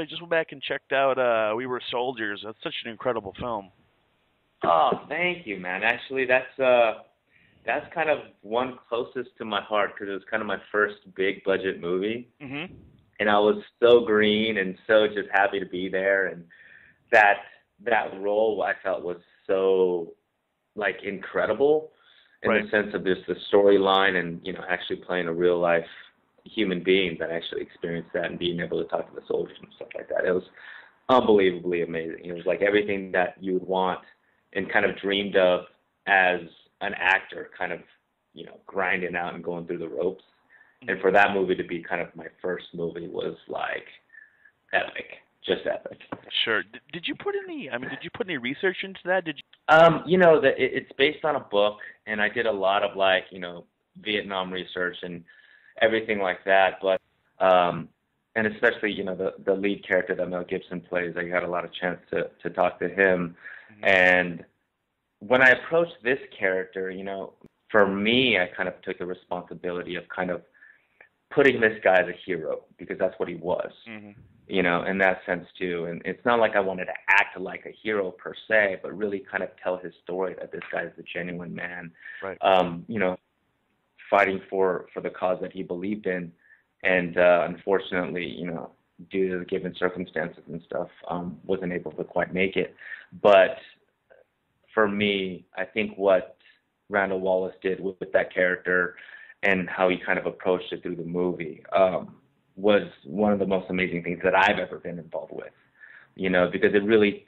I just went back and checked out We Were Soldiers. That's such an incredible film. Oh, thank you, man. Actually, that's kind of one closest to my heart because it was kind of my first big budget movie. Mm-hmm. And I was so green and so just happy to be there. And that role I felt was so, like, incredible in the sense of just the storyline and, you know, actually playing a real-life human being that actually experienced that and being able to talk to the soldiers and stuff like that. It was unbelievably amazing. It was like everything that you would want and kind of dreamed of as an actor, kind of, you know, grinding out and going through the ropes. And for that movie to be kind of my first movie was like epic, just epic. Sure. Did you put any? I mean, did you put any research into that? Did you? You know, it's based on a book, and I did a lot of like, you know, Vietnam research and everything like that. But and especially, you know, the lead character that Mel Gibson plays, I got a lot of chance to talk to him. Mm-hmm. And when I approached this character, you know, for me, I kind of took the responsibility of kind of putting this guy as a hero because that's what he was, mm-hmm. you know, in that sense too. And it's not like I wanted to act like a hero per se, but really kind of tell his story that this guy is a genuine man, you know, fighting for the cause that he believed in. And unfortunately, you know, due to the given circumstances and stuff, wasn't able to quite make it. But for me, I think what Randall Wallace did with that character and how he kind of approached it through the movie was one of the most amazing things that I've ever been involved with, you know, because it really,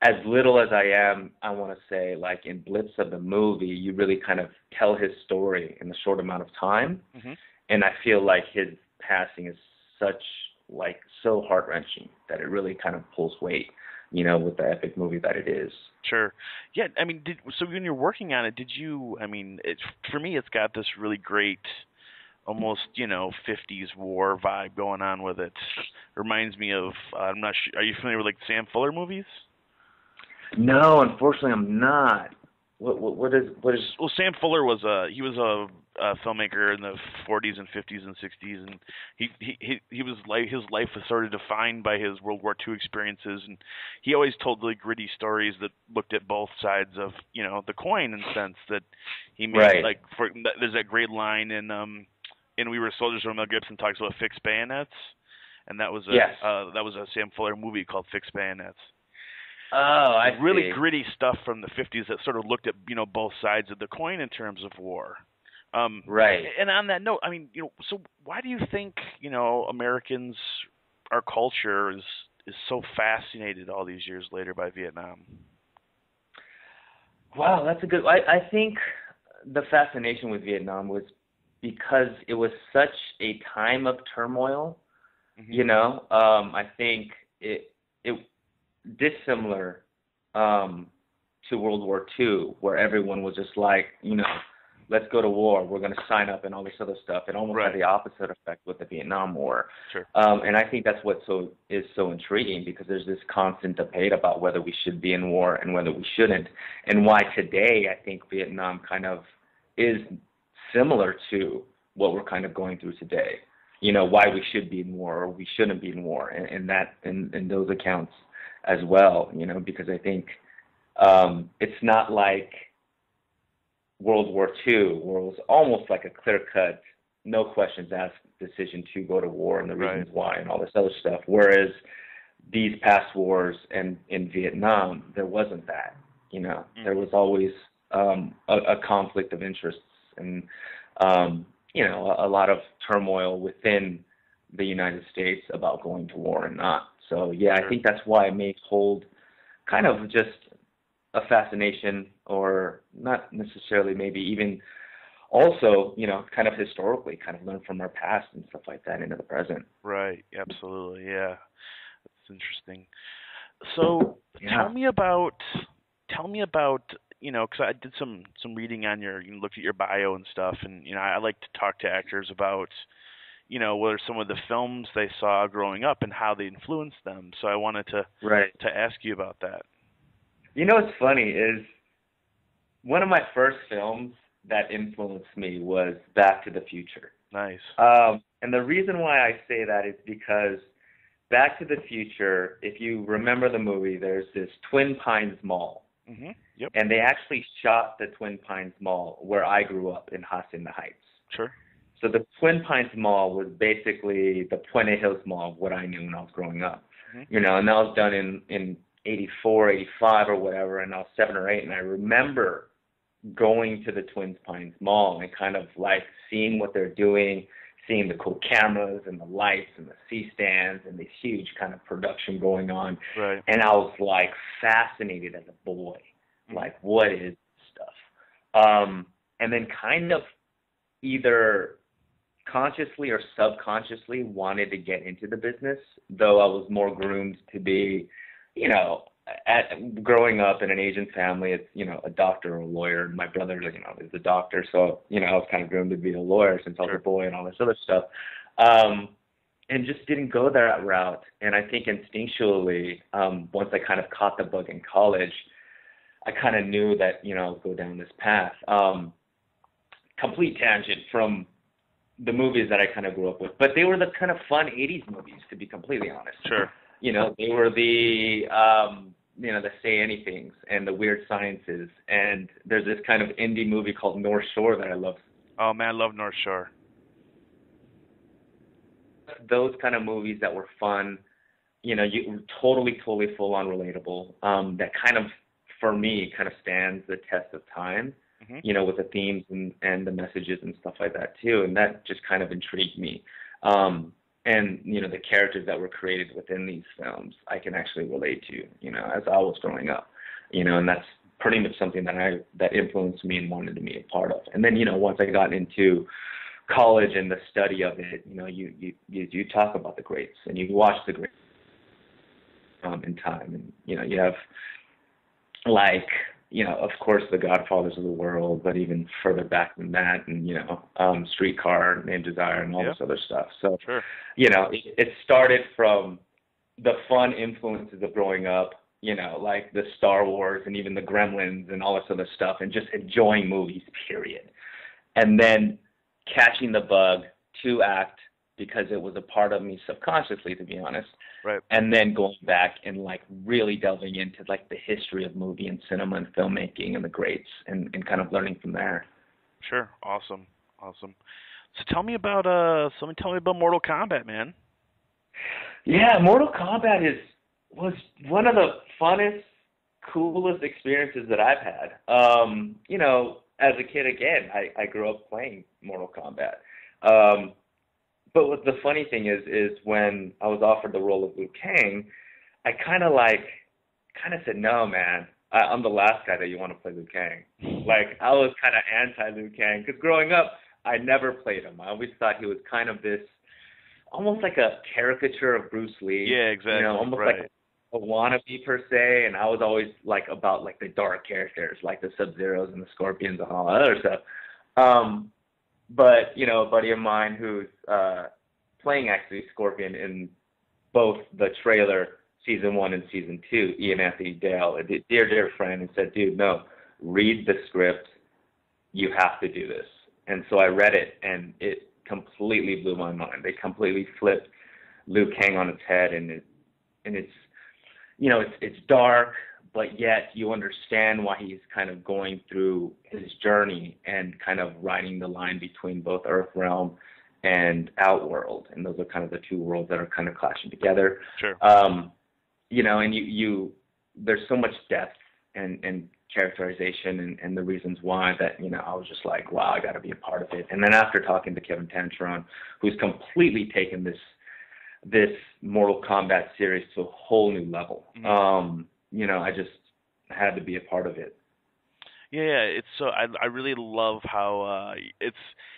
as little as I am, I want to say, like in blips of the movie, you really kind of tell his story in a short amount of time. Mm-hmm. And I feel like his passing is such, like, so heart-wrenching that it really kind of pulls weight, you know, with the epic movie that it is. Sure. Yeah, I mean, so when you're working on it, did you, I mean, for me it's got this really great, almost, you know, 50s war vibe going on with it. Reminds me of, I'm not sure, are you familiar with, like, Sam Fuller movies? No, unfortunately I'm not. What is? Well, Sam Fuller was a filmmaker in the 40s and 50s and 60s, and he was like, his life was sort of defined by his World War II experiences, and he always told really gritty stories that looked at both sides of, you know, the coin, in the sense that he made like, for, there's that great line in We Were Soldiers where Mel Gibson talks about fixed bayonets, and that was a that was a Sam Fuller movie called Fixed Bayonets. Oh, I really see. Gritty stuff from the 50s that sort of looked at, you know, both sides of the coin in terms of war. Right. And on that note, I mean, you know, so why do you think, you know, Americans, our culture is so fascinated all these years later by Vietnam? Wow, that's a good. I think the fascination with Vietnam was because it was such a time of turmoil. Mm-hmm. You know, I think it dissimilar to World War II, where everyone was just like, you know, let's go to war, we're going to sign up and all this other stuff. It almost had the opposite effect with the Vietnam War. Sure. And I think that's what is so intriguing, because there's this constant debate about whether we should be in war and whether we shouldn't, and why today I think Vietnam kind of is similar to what we're kind of going through today. You know, why we should be in war or we shouldn't be in war, and that in those accounts as well, you know, because I think it's not like World War II, where it was almost like a clear-cut, no questions asked decision to go to war and the reasons why and all this other stuff. Whereas these past wars and in Vietnam, there wasn't that, you know. Mm. There was always a conflict of interests and, you know, a lot of turmoil within the United States about going to war and not. So, yeah, I think that's why it may hold kind of just a fascination, or not necessarily, maybe even also, you know, kind of historically, kind of learn from our past and stuff like that into the present. Right. Absolutely. Yeah. That's interesting. So tell me about, you know, because I did some reading on your, you looked at your bio and stuff, and, you know, I like to talk to actors about, you know, what are some of the films they saw growing up and how they influenced them. So I wanted to ask you about that. You know, what's funny is one of my first films that influenced me was Back to the Future. Nice. And the reason why I say that is because Back to the Future, if you remember the movie, there's this Twin Pines Mall. Mm-hmm. Yep. And they actually shot the Twin Pines Mall where I grew up in Hacienda Heights. Sure. So the Twin Pines Mall was basically the Puente Hills Mall of what I knew when I was growing up. Mm-hmm. You know, and that was done in 84, 85 or whatever, and I was 7 or 8, and I remember going to the Twin Pines Mall and kind of like seeing what they're doing, seeing the cool cameras and the lights and the C-stands and this huge kind of production going on. Right. And I was like fascinated as a boy, like, what is this stuff? And then kind of either consciously or subconsciously wanted to get into the business, though I was more groomed to be, you know, growing up in an Asian family, it's, you know, a doctor or a lawyer. My brother, you know, is a doctor. So, you know, I was kind of groomed to be a lawyer since I was a boy and all this other stuff. And just didn't go that route. And I think instinctually, once I kind of caught the bug in college, I kind of knew that, you know, I would go down this path. Complete tangent from the movies that I kind of grew up with. But they were the kind of fun 80s movies, to be completely honest. Sure. You know, they were the, you know, the Say Anythings and the Weird Sciences. And there's this kind of indie movie called North Shore that I love. Oh, man, I love North Shore. Those kind of movies that were fun, you know, you totally full-on relatable, that kind of, for me, kind of stands the test of time, mm-hmm. you know, with the themes and the messages and stuff like that, too. And that just kind of intrigued me. And, you know, the characters that were created within these films, I can actually relate to, you know, as I was growing up, you know, and that's pretty much something that that influenced me and wanted to be a part of. And then, you know, once I got into college and the study of it, you know, you talk about the greats and you watch the greats in time. And, you know, you have like, you know, of course, the Godfathers of the world, but even further back than that, and, you know, Streetcar Named Desire and all this other stuff. So, you know, it started from the fun influences of growing up, you know, like the Star Wars and even the Gremlins and all this other stuff, and just enjoying movies, period. And then catching the bug to act, because it was a part of me subconsciously, to be honest. Right. And then going back and like really delving into like the history of movie and cinema and filmmaking and the greats and kind of learning from there. Sure. Awesome. So tell me about Mortal Kombat, man. Yeah. Mortal Kombat was one of the funnest, coolest experiences that I've had. You know, as a kid, again, I grew up playing Mortal Kombat. But what the funny thing is when I was offered the role of Liu Kang, I kind of said, no, man, I'm the last guy that you want to play Liu Kang. Like, I was kind of anti-Liu Kang, because growing up, I never played him. I always thought he was kind of this, almost like a caricature of Bruce Lee. Yeah, exactly. You know, almost like a wannabe, per se, and I was always like about like the dark characters, like the Sub-Zeros and the Scorpions and all that other stuff. But, you know, a buddy of mine who's playing actually Scorpion in both the trailer, season 1 and season 2, Ian Anthony Dale, a dear friend, and said, dude, no, read the script. You have to do this. And so I read it, and it completely blew my mind. They completely flipped Liu Kang on its head, and it's, you know, it's dark, but yet you understand why he's kind of going through his journey and kind of riding the line between both Earth Realm and Outworld. And those are kind of the two worlds that are kind of clashing together. Sure. You know, and you there's so much depth and characterization and the reasons why that, you know, I was just like, wow, I got to be a part of it. And then after talking to Kevin Tantron, who's completely taken this Mortal Kombat series to a whole new level. Mm-hmm. You know, I just had to be a part of it. Yeah, it's so I really love how it's,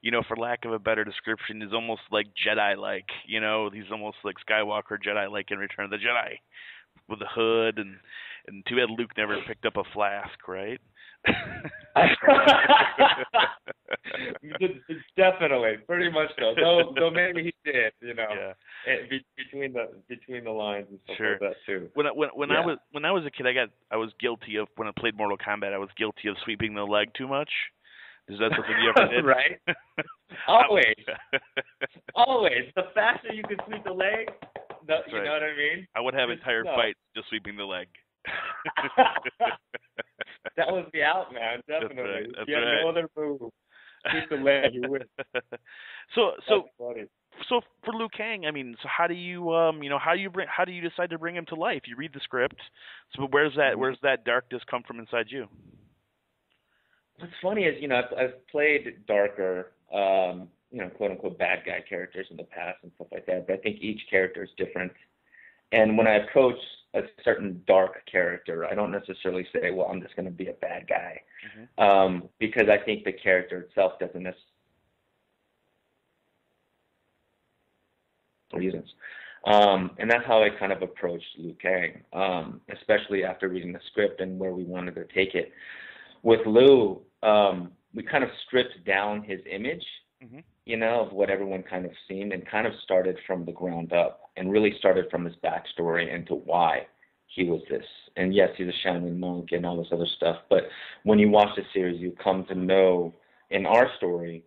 you know, for lack of a better description, is almost like Jedi-like. You know, he's almost like Skywalker Jedi-like in Return of the Jedi, with the hood and too bad Luke never picked up a flask, right? Definitely, pretty much so. Though maybe he did, you know, between the lines and stuff like that too. When I was a kid, I was guilty of, when I played Mortal Kombat, I was guilty of sweeping the leg too much. Is that something you ever did? Right. Always. The faster you can sweep the leg, No, you know what I mean? I would have entire fights just sweeping the leg. That was the out, man. Definitely. That's you have no other move. Sweep the leg, you win. So for Liu Kang, I mean, so how do you, how do you decide to bring him to life? You read the script. So where's that darkness come from inside you? What's funny is, I've played darker, quote unquote bad guy characters in the past and stuff like that. But I think each character is different. And when I approach a certain dark character, I don't necessarily say, well, I'm just going to be a bad guy. Mm-hmm. Because I think the character itself doesn't necessarily. Reasons. And that's how I kind of approached Liu Kang, especially after reading the script and where we wanted to take it. With Liu, we kind of stripped down his image, mm-hmm. Of what everyone kind of seen, and kind of started from the ground up and really started from his backstory into why he was this. And yes, he's a Shaolin monk and all this other stuff, but when you watch the series, you come to know in our story,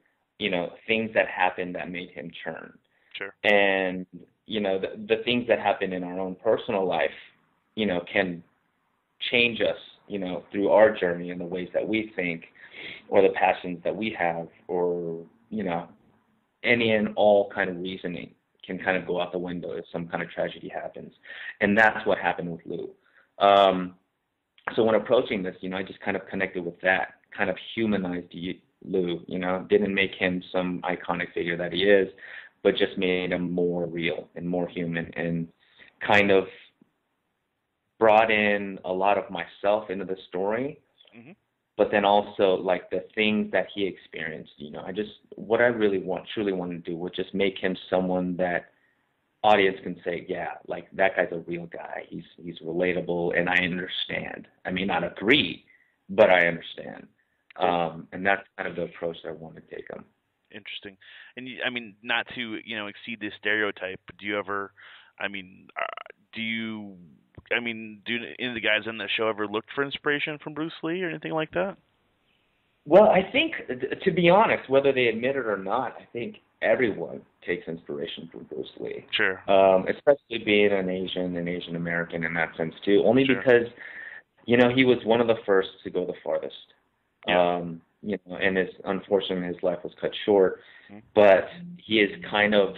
things that happened that made him churn. Sure. And, the things that happen in our own personal life, can change us, through our journey and the ways that we think or the passions that we have or, any and all kind of reasoning can kind of go out the window if some kind of tragedy happens. And that's what happened with Liu. So when approaching this, I just kind of connected with that, kind of humanized Liu, didn't make him some iconic figure that he is, but just made him more real and more human and kind of brought in a lot of myself into the story, mm-hmm. But then also like the things that he experienced, what I really truly wanted to do was just make him someone that audience can say, yeah, like that guy's a real guy. He's relatable and I understand. I may not agree, but I understand. And that's kind of the approach that I want to take him. Interesting. And I mean, not to, exceed this stereotype, but do you ever, do any of the guys on the show ever look for inspiration from Bruce Lee or anything like that? Well, I think, to be honest, whether they admit it or not, I think everyone takes inspiration from Bruce Lee. Sure. Especially being an Asian American in that sense too, only because, he was one of the first to go the farthest. Yeah. And unfortunately his life was cut short, but he is kind of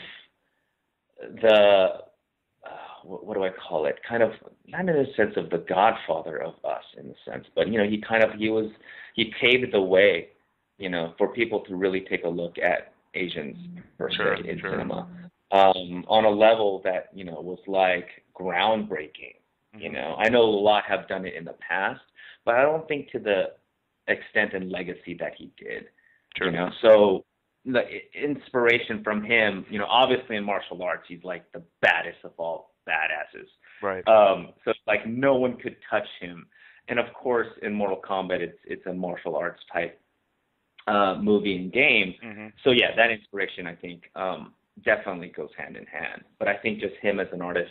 the, what do I call it? Kind of, not in the sense of the Godfather of us in a sense, but, he paved the way, for people to really take a look at Asians per se in cinema, on a level that, was like groundbreaking, I know a lot have done it in the past, but I don't think to the extent and legacy that he did. Sure. So the inspiration from him, obviously in martial arts he's like the baddest of all badasses, right? So like no one could touch him, and of course in Mortal Kombat it's a martial arts type movie and game, mm-hmm. So yeah, that inspiration I think definitely goes hand in hand, but I think just him as an artist,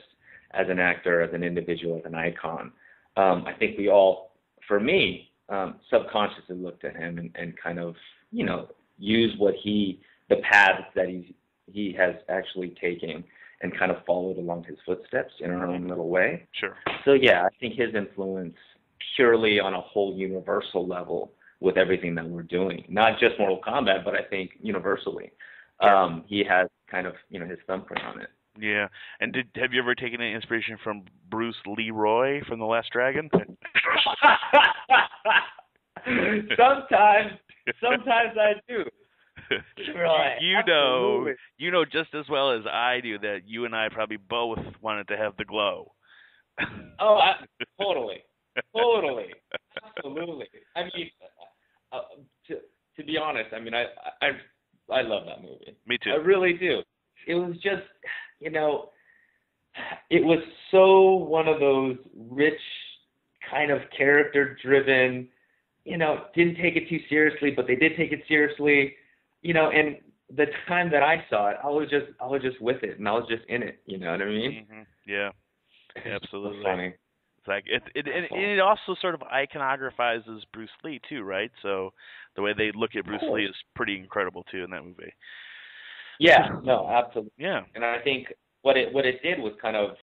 as an actor, as an individual, as an icon, I think we all, for me, subconsciously looked at him and kind of, use what the paths that he has actually taken and kind of followed along his footsteps in our own little way. Sure. So yeah, I think his influence purely on a whole universal level with everything that we're doing, not just Mortal Kombat, but I think universally, he has kind of, his thumbprint on it. Yeah. And have you ever taken any inspiration from Bruce Leroy from The Last Dragon? Sometimes I do. Leroy, you know just as well as I do that you and I probably both wanted to have the glow. Oh, totally. Absolutely. I mean, to be honest, I love that movie. Me too. I really do. It was just, it was so one of those rich kind of character-driven, didn't take it too seriously, but they did take it seriously, and the time that I saw it, I was just with it, and I was just in it, you know what I mean? Mm-hmm. Yeah, absolutely. It's funny. It's like it also sort of iconographizes Bruce Lee too, right? So the way they look at Bruce Lee is pretty incredible too in that movie. Yeah, no, absolutely. Yeah. And I think what it did was kind of